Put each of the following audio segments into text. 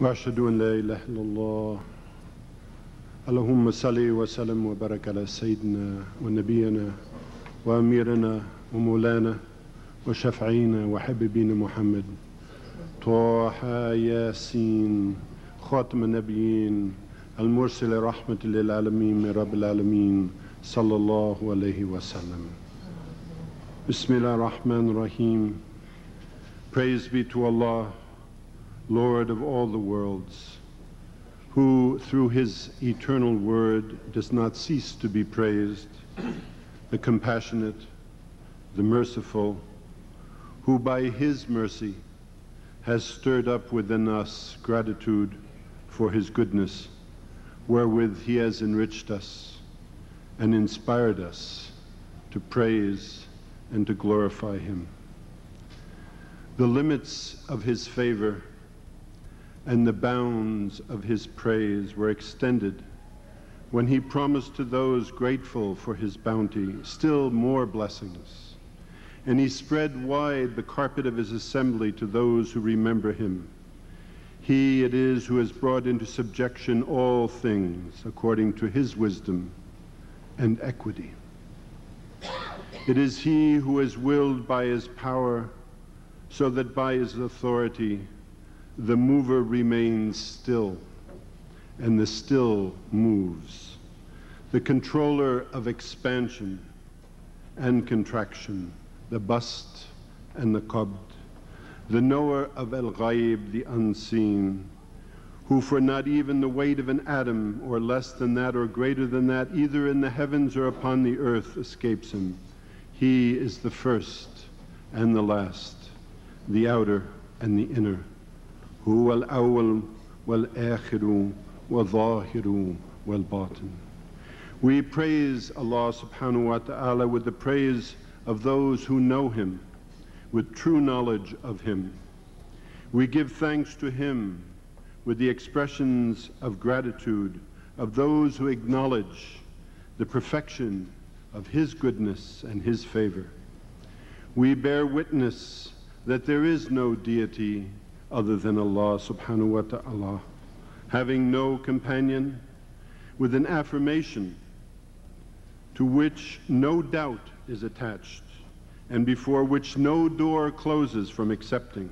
وأشهد أن لا إله إلا الله اللهم صل وسلم وبارك على سيدنا ونبينا وأميرنا ومولانا وشفعينا وحبيبنا محمد طه ياسين خاتم النبيين المرسل رحمة للعالمين من رب العالمين صلى الله عليه وسلم. بسم الله الرحمن الرحيم. Praise be to Allah, Lord of all the worlds, who through His eternal word does not cease to be praised, the compassionate, the merciful, who by His mercy has stirred up within us gratitude for His goodness, wherewith He has enriched us and inspired us to praise and to glorify Him. The limits of His favor and the bounds of His praise were extended when He promised to those grateful for His bounty still more blessings, and He spread wide the carpet of His assembly to those who remember Him. He it is who has brought into subjection all things according to His wisdom and equity. It is He who has willed by His power, so that by His authority the mover remains still, and the still moves, the controller of expansion and contraction, the bast and the qabd, the knower of al-ghaib, the unseen, who for not even the weight of an atom, or less than that or greater than that, either in the heavens or upon the earth, escapes Him. He is the first and the last, the outer and the inner. هو الأول والآخر والظاهر والباطن. We praise Allah subhanahu wa ta'ala with the praise of those who know Him, with true knowledge of Him. We give thanks to Him with the expressions of gratitude of those who acknowledge the perfection of His goodness and His favor. We bear witness that there is no deity other than Allah subhanahu wa ta'ala, having no companion, with an affirmation to which no doubt is attached, and before which no door closes from accepting.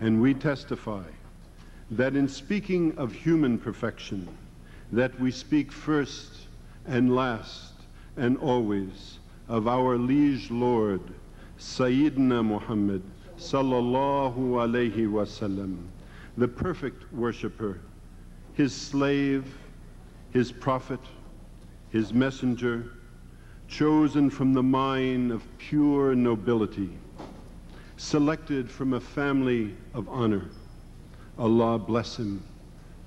And we testify that in speaking of human perfection, that we speak first and last and always of our liege Lord, Sayyidina Muhammad, Sallallahu Alaihi Wasallam, the perfect worshipper, His slave, His prophet, His messenger, chosen from the mine of pure nobility, selected from a family of honor. Allah bless Him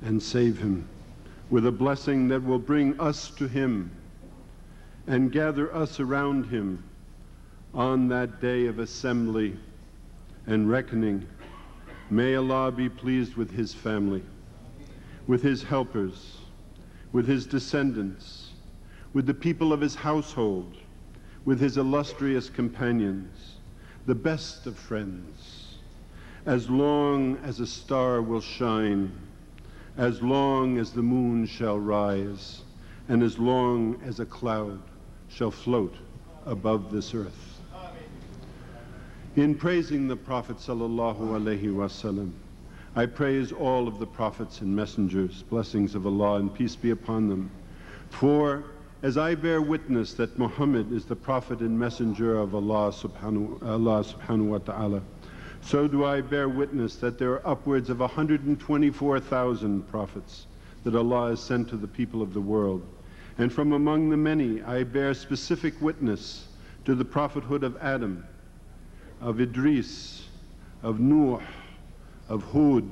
and save Him with a blessing that will bring us to Him and gather us around Him on that day of assembly and reckoning. May Allah be pleased with His family, with His helpers, with His descendants, with the people of His household, with His illustrious companions, the best of friends, as long as a star will shine, as long as the moon shall rise, and as long as a cloud shall float above this earth. In praising the Prophet Sallallahu Alaihi Wasallam, I praise all of the prophets and messengers, blessings of Allah and peace be upon them. For as I bear witness that Muhammad is the prophet and messenger of Allah subhanahu wa ta'ala, so do I bear witness that there are upwards of 124,000 prophets that Allah has sent to the people of the world. And from among the many, I bear specific witness to the prophethood of Adam, of Idris, of Nuh, of Hud,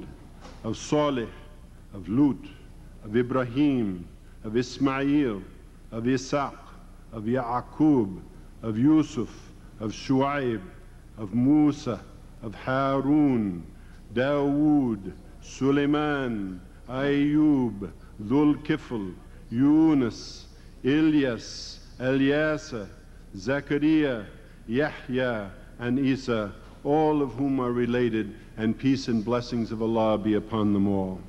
of Saleh, of Lut, of Ibrahim, of Ismail, of Isaq, of Yaakub, of Yusuf, of Shu'aib, of Musa, of Harun, Dawood, Suleiman, Ayyub, Dhul-Kifl, Yunus, Ilyas, Al-Yasa, Zachariah, Yahya, and Isa, all of whom are related, and peace and blessings of Allah be upon them all.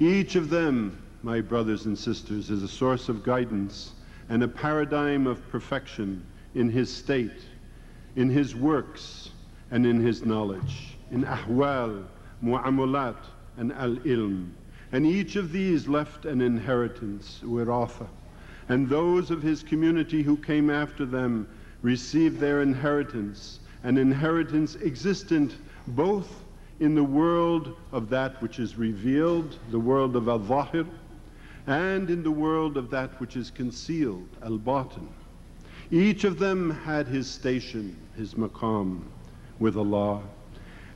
Each of them, my brothers and sisters, is a source of guidance and a paradigm of perfection in his state, in his works, and in his knowledge, in ahwal, mu'amalat, and al-ilm. And each of these left an inheritance, wiratha, and those of his community who came after them received their inheritance, an inheritance existent both in the world of that which is revealed, the world of al-zahir, and in the world of that which is concealed, al-batin. Each of them had his station, his maqam, with Allah.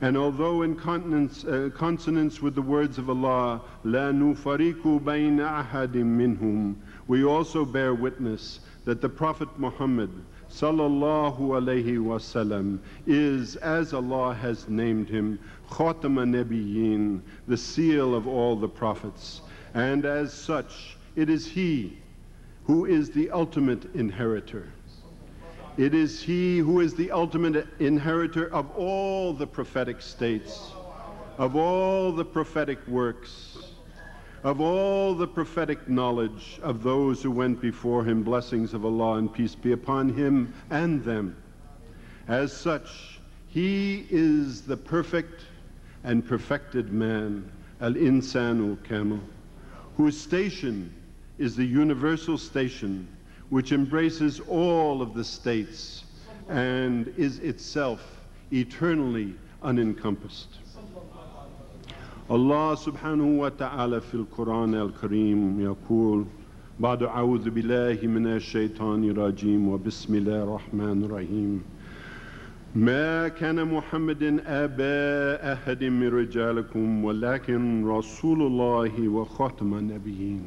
And although in consonance with the words of Allah, لَا نُفَرِيكُ بَيْنَ أَحَدٍ مِّنْهُمْ, we also bear witness that the Prophet Muhammad Sallallahu Alaihi Wasallam is, as Allah has named him, Khatam al-Nabiyyin, the seal of all the prophets. And as such, it is he who is the ultimate inheritor. It is he who is the ultimate inheritor of all the prophetic states, of all the prophetic works, of all the prophetic knowledge of those who went before him, blessings of Allah and peace be upon him and them. As such, he is the perfect and perfected man, al-insan-ul-kamil, whose station is the universal station which embraces all of the states and is itself eternally unencompassed. Allah subhanahu wa ta'ala fil Quran al-Kareem yaqul ba'du a'udhu billahi minash shaitani rajim wa bismillahir rahmanir rahim ما كان محمد أبا أحد من رجالكم ولكن رسول الله وخاتم النبيين.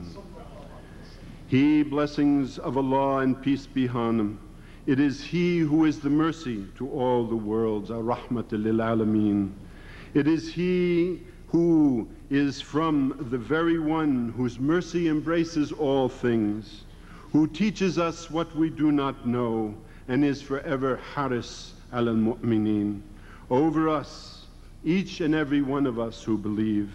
He, blessings of Allah and peace be upon him, it is he who is the mercy to all the worlds, ar-rahmat lil alameen. It is he who is from the very one whose mercy embraces all things, who teaches us what we do not know, and is forever haris al-mu'mineen, over us, each and every one of us who believe,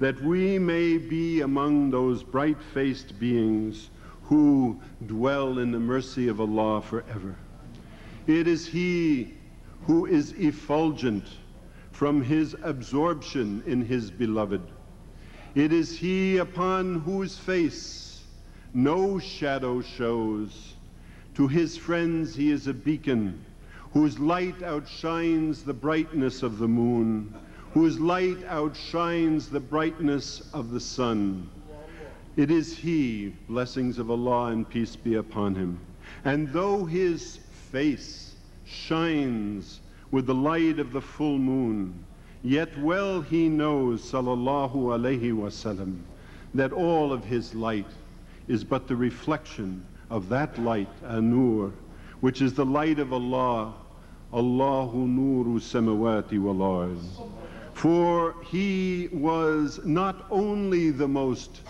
that we may be among those bright-faced beings who dwell in the mercy of Allah forever. It is he who is effulgent from his absorption in his beloved. It is he upon whose face no shadow shows. To his friends he is a beacon, whose light outshines the brightness of the moon, whose light outshines the brightness of the sun. It is he, blessings of Allah and peace be upon him. And though his face shines with the light of the full moon, yet well he knows, Sallallahu Alaihi Wasallam, that all of his light is but the reflection of that light, an-nur, which is the light of Allah, Allahu nuru samawati wal-ard. For he was not only the most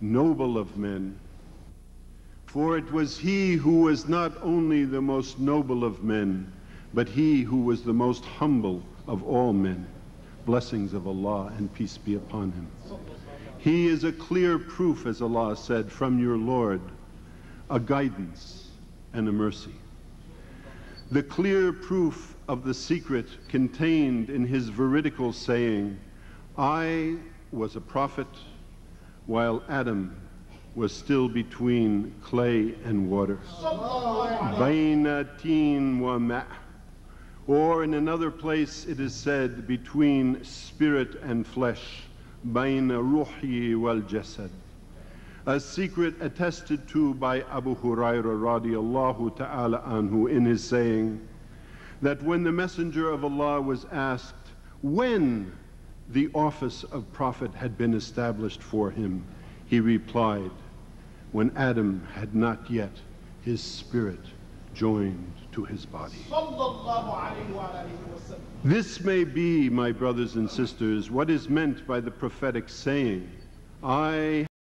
noble of men, for it was he who was not only the most noble of men, but he who was the most humble of all men, blessings of Allah and peace be upon him. He is a clear proof, as Allah said, from your Lord, a guidance and a mercy. The clear proof of the secret contained in his veridical saying, I was a prophet while Adam was still between clay and water. Bainatin wa ma'. Or in another place it is said, between spirit and flesh, baina ruhi wal jasad. A secret attested to by Abu Hurairah radiallahu ta'ala anhu in his saying that when the Messenger of Allah was asked when the office of prophet had been established for him, he replied, when Adam had not yet his spirit joined to his body. This may be, my brothers and sisters, what is meant by the prophetic saying, I